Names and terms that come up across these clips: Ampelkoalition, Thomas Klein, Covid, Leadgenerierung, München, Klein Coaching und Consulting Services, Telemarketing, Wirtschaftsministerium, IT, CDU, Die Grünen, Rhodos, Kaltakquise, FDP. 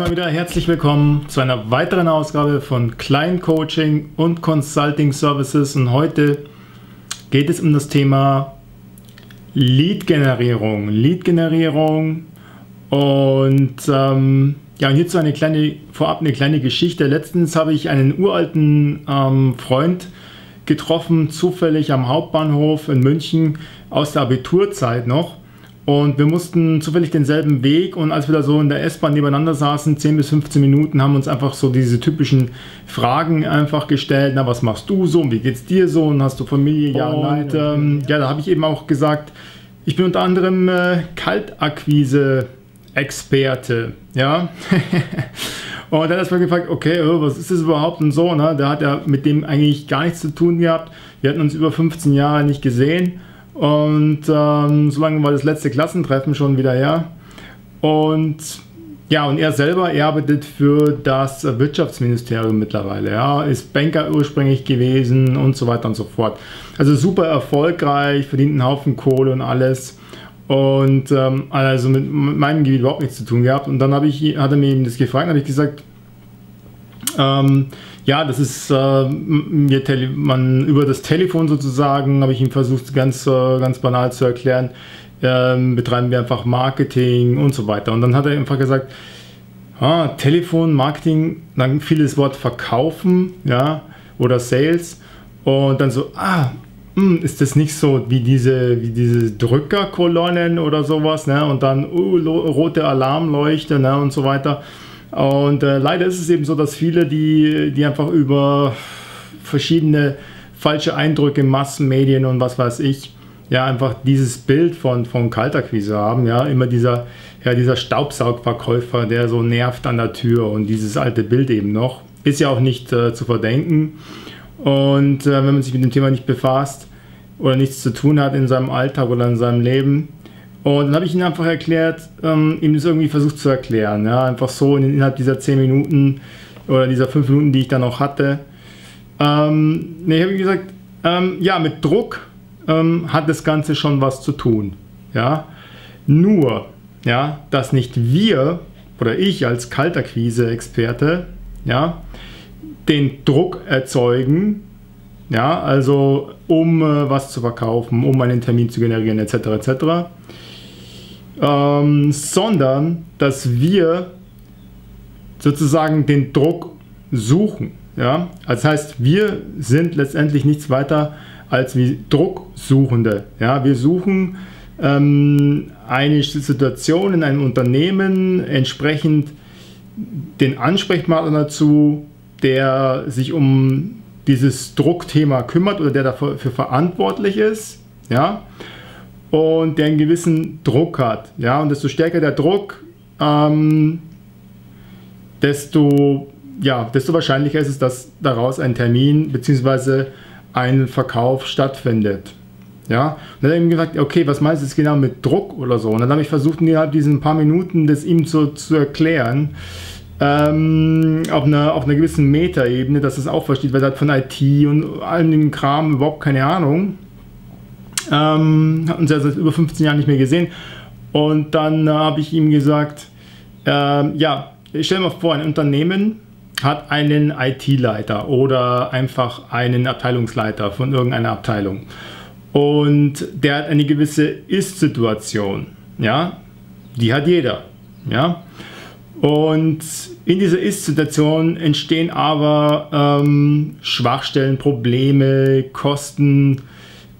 euch mal wieder herzlich willkommen zu einer weiteren Ausgabe von Klein Coaching und Consulting Services, und heute geht es um das Thema Lead-Generierung. Und ja, und hierzu vorab eine kleine Geschichte. Letztens habe ich einen uralten Freund getroffen, zufällig am Hauptbahnhof in München aus der Abiturzeit noch. Und wir mussten zufällig denselben Weg, und als wir da so in der S-Bahn nebeneinander saßen, 10 bis 15 Minuten, haben uns einfach so diese typischen Fragen einfach gestellt. Na, was machst du so? Und wie geht's dir so? Und hast du Familie? Ja, nein. Ja, da habe ich eben auch gesagt, ich bin unter anderem Kaltakquise-Experte. Ja. Und dann hat er erstmal gefragt, okay, was ist das überhaupt und so. Ne? Da hat er mit dem eigentlich gar nichts zu tun gehabt. Wir hatten uns über 15 Jahre nicht gesehen. Und so lange war das letzte Klassentreffen schon wieder her. Und ja, und er selber, er arbeitet für das Wirtschaftsministerium mittlerweile. Ja, ist Banker ursprünglich gewesen und so weiter und so fort. Also super erfolgreich, verdient einen Haufen Kohle und alles. Und also mit meinem Gebiet überhaupt nichts zu tun gehabt. Und dann hat er mir eben das gefragt, habe ich gesagt, ja, das ist über das Telefon sozusagen, habe ich ihm versucht, ganz banal zu erklären, betreiben wir einfach Marketing und so weiter. Und dann hat er einfach gesagt, ah, Telefon, Marketing, dann fiel das Wort Verkaufen, ja, oder Sales. Und dann so, ah, ist das nicht so wie diese Drückerkolonnen oder sowas, ne? Und dann rote Alarmleuchte, ne? Und so weiter. Und leider ist es eben so, dass viele, die einfach über verschiedene falsche Eindrücke, Massenmedien und was weiß ich, ja, einfach dieses Bild von Kaltakquise haben, ja, immer dieser Staubsaugverkäufer, der so nervt an der Tür, und dieses alte Bild eben noch, ist ja auch nicht zu verdenken. Und wenn man sich mit dem Thema nicht befasst oder nichts zu tun hat in seinem Alltag oder in seinem Leben. Und dann habe ich ihn einfach erklärt, ihm das irgendwie versucht zu erklären, ja, einfach so innerhalb dieser 10 Minuten oder dieser 5 Minuten, die ich dann noch hatte. Ich habe ihm gesagt, ja, mit Druck hat das Ganze schon was zu tun, ja, nur, ja, dass nicht wir oder ich als Kaltakquise-Experte, ja, den Druck erzeugen, ja, also um was zu verkaufen, um einen Termin zu generieren, etc., etc., sondern dass wir sozusagen den Druck suchen. Ja? Das heißt, wir sind letztendlich nichts weiter als wie Drucksuchende. Ja? Wir suchen eine Situation in einem Unternehmen, entsprechend den Ansprechpartner dazu, der sich um dieses Druckthema kümmert oder der dafür verantwortlich ist. Ja? Und der einen gewissen Druck hat. Ja? Und desto stärker der Druck, desto wahrscheinlicher ist es, dass daraus ein Termin bzw. ein Verkauf stattfindet. Ja? Und dann hat er ihm gesagt, okay, was meinst du jetzt genau mit Druck oder so? Und dann habe ich versucht, innerhalb diesen paar Minuten das ihm zu erklären, auf einer gewissen Metaebene, dass es auch versteht, weil er hat von IT und all dem Kram überhaupt keine Ahnung. Hat uns ja seit über 15 Jahren nicht mehr gesehen. Und dann habe ich ihm gesagt, ja, stell dir mal vor, ein Unternehmen hat einen IT-Leiter oder einfach einen Abteilungsleiter von irgendeiner Abteilung, und der hat eine gewisse Ist-Situation, ja, die hat jeder, ja, und in dieser Ist-Situation entstehen aber Schwachstellen, Probleme, Kosten,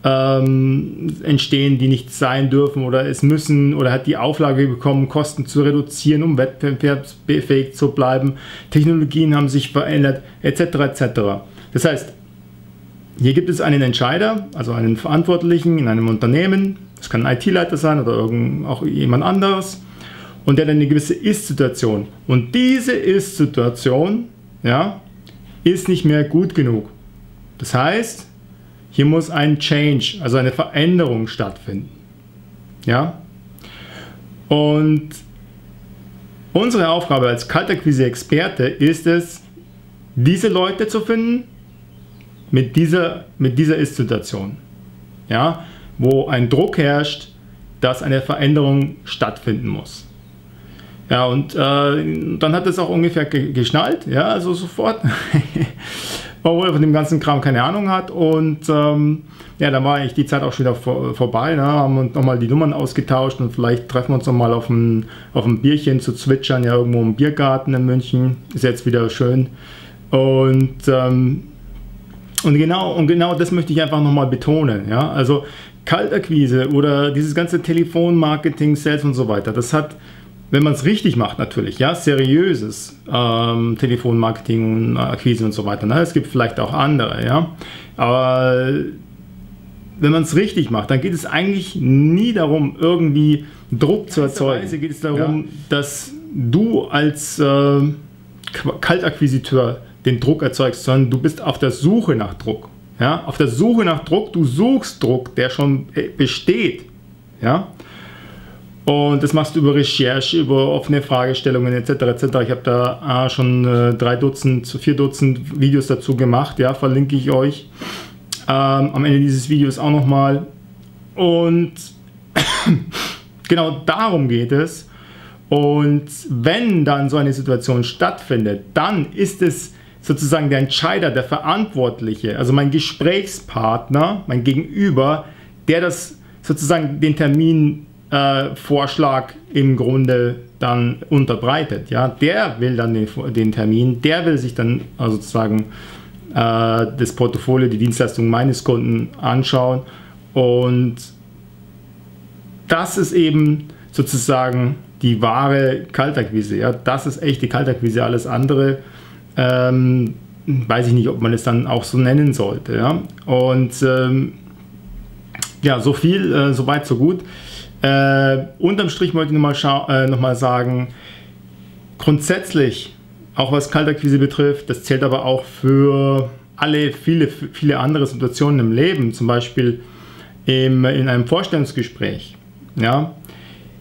entstehen, die nicht sein dürfen oder es müssen, oder hat die Auflage bekommen, Kosten zu reduzieren, um wettbewerbsfähig zu bleiben, Technologien haben sich verändert, etc. etc. Das heißt, hier gibt es einen Entscheider, also einen Verantwortlichen in einem Unternehmen, das kann ein IT-Leiter sein oder auch jemand anderes, und der hat eine gewisse Ist-Situation, und diese Ist-Situation, ja, ist nicht mehr gut genug. Das heißt, hier muss ein Change, also eine Veränderung stattfinden. Ja? Und unsere Aufgabe als Kaltakquise-Experte ist es, diese Leute zu finden mit dieser Ist-Situation, ja? Wo ein Druck herrscht, dass eine Veränderung stattfinden muss. Ja, und dann hat es auch ungefähr geschnallt, ja, also sofort, obwohl er von dem ganzen Kram keine Ahnung hat. Und ja, dann war eigentlich die Zeit auch schon wieder vorbei, ne? Haben uns nochmal die Nummern ausgetauscht und vielleicht treffen wir uns nochmal auf ein Bierchen zu zwitschern, ja, irgendwo im Biergarten in München, ist jetzt wieder schön. Und genau das möchte ich einfach nochmal betonen, ja, also Kaltakquise oder dieses ganze Telefonmarketing, Sales und so weiter, das hat, wenn man es richtig macht natürlich, ja, seriöses Telefonmarketing, Akquise und so weiter, ne? Es gibt vielleicht auch andere, ja, aber wenn man es richtig macht, dann geht es eigentlich nie darum, irgendwie Druck zu erzeugen. Weise geht es darum, ja, dass du als Kaltakquisiteur den Druck erzeugst, sondern du bist auf der Suche nach Druck, ja, auf der Suche nach Druck, du suchst Druck, der schon besteht, ja. Und das machst du über Recherche, über offene Fragestellungen etc. etc. Ich habe da schon 3 bis 4 Dutzend Videos dazu gemacht, ja, verlinke ich euch am Ende dieses Videos auch nochmal. Und genau darum geht es. Und wenn dann so eine Situation stattfindet, dann ist es sozusagen der Entscheider, der Verantwortliche, also mein Gesprächspartner, mein Gegenüber, der das sozusagen den Termin Vorschlag im Grunde dann unterbreitet, ja, der will dann den Termin, der will sich dann sozusagen das Portfolio, die Dienstleistung meines Kunden anschauen, und das ist eben sozusagen die wahre Kaltakquise, ja, das ist echt die Kaltakquise, alles andere weiß ich nicht, ob man es dann auch so nennen sollte, ja, und ja, so viel, so weit, so gut. Unterm Strich wollte ich nochmal sagen, grundsätzlich, auch was Kaltakquise betrifft, das zählt aber auch für alle, viele andere Situationen im Leben, zum Beispiel in einem Vorstellungsgespräch. Ja?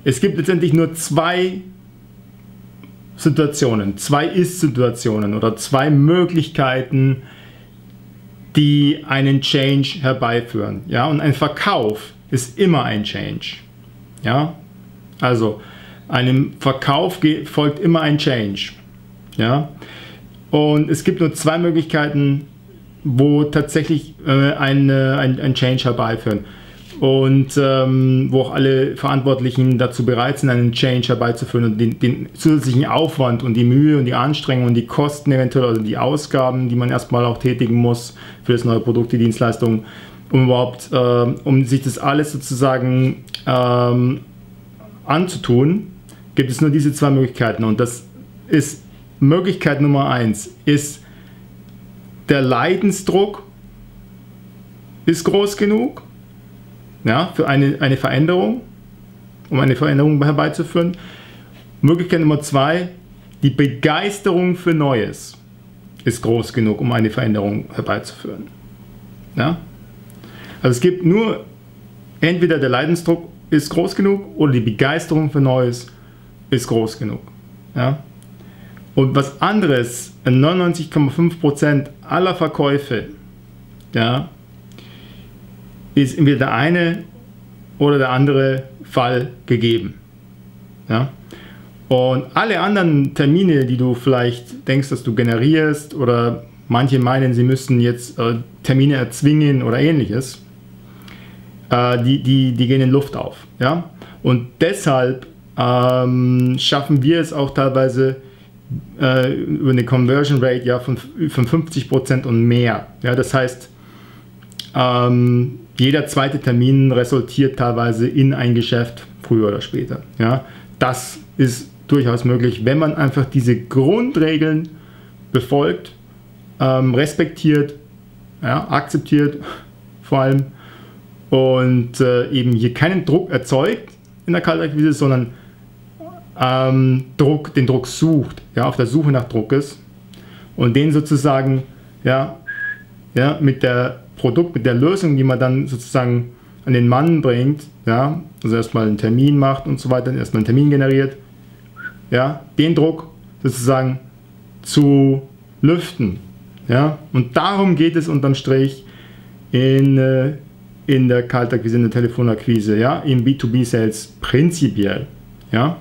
Es gibt letztendlich nur 2 Situationen, 2 Ist-Situationen oder 2 Möglichkeiten, die einen Change herbeiführen. Ja? Und ein Verkauf ist immer ein Change. Ja, also einem Verkauf folgt immer ein Change, ja, und es gibt nur 2 Möglichkeiten, wo tatsächlich ein Change herbeiführen und wo auch alle Verantwortlichen dazu bereit sind, einen Change herbeizuführen und den zusätzlichen Aufwand und die Mühe und die Anstrengung und die Kosten eventuell, also die Ausgaben, die man erstmal auch tätigen muss für das neue Produkt, die Dienstleistung, um überhaupt, um sich das alles sozusagen anzutun, gibt es nur diese 2 Möglichkeiten. Und das ist Möglichkeit Nummer 1, ist der Leidensdruck ist groß genug, ja, für eine Veränderung, um eine Veränderung herbeizuführen. Möglichkeit Nummer 2, die Begeisterung für Neues ist groß genug, um eine Veränderung herbeizuführen. Ja? Also es gibt nur entweder der Leidensdruck ist groß genug oder die Begeisterung für Neues ist groß genug. Ja? Und was anderes, 99,5% aller Verkäufe, ja, ist entweder der eine oder der andere Fall gegeben. Ja? Und alle anderen Termine, die du vielleicht denkst, dass du generierst, oder manche meinen, sie müssten jetzt Termine erzwingen oder ähnliches, die gehen in Luft auf. Ja? Und deshalb schaffen wir es auch teilweise über eine Conversion Rate, ja, von 50% und mehr. Ja? Das heißt, jeder zweite Termin resultiert teilweise in ein Geschäft, früher oder später. Ja? Das ist durchaus möglich, wenn man einfach diese Grundregeln befolgt, respektiert, ja, akzeptiert vor allem, und eben hier keinen Druck erzeugt in der Kaltakquise, sondern den Druck sucht, ja, auf der Suche nach Druck ist und den sozusagen, ja, mit der Lösung, die man dann sozusagen an den Mann bringt, ja, also erstmal einen Termin macht und so weiter, erstmal einen Termin generiert, ja, den Druck sozusagen zu lüften, ja, und darum geht es unterm Strich in der Kaltakquise, in der Telefonakquise, ja, im B2B-Sales prinzipiell, ja,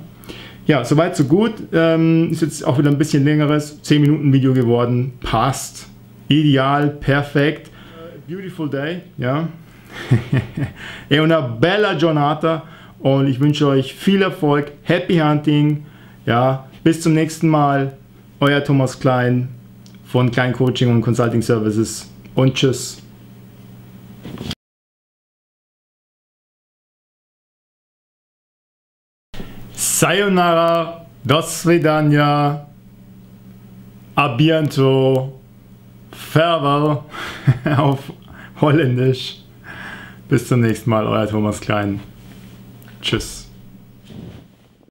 Ja, soweit so gut. Ist jetzt auch wieder ein bisschen längeres 10 Minuten Video geworden. Passt. Ideal, perfekt. Beautiful day, ja. E una bella giornata. Und ich wünsche euch viel Erfolg. Happy Hunting. Ja, bis zum nächsten Mal. Euer Thomas Klein von Klein Coaching und Consulting Services. Und tschüss. Sayonara, do svidaniya, a bientôt, farewell auf Holländisch. Bis zum nächsten Mal, euer Thomas Klein. Tschüss.